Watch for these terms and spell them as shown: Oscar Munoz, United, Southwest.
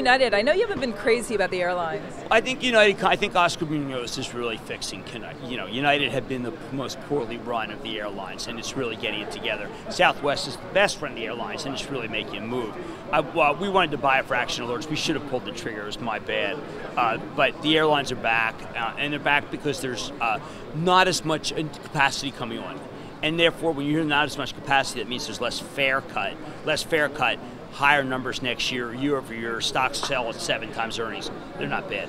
about United? I know you haven't been crazy about the airlines. I think United. I think Oscar Munoz is really fixing. United had been the most poorly run of the airlines, and it's really getting it together. Southwest is the best friend of the airlines, and it's really making a move. We wanted to buy a fraction of Lords. We should have pulled the trigger. It was my bad. But the airlines are back, and they're back because there's not as much capacity coming on. And therefore, when you hear not as much capacity, that means there's less fare cut, higher numbers next year, year over year, stocks sell at 7 times earnings. They're not bad.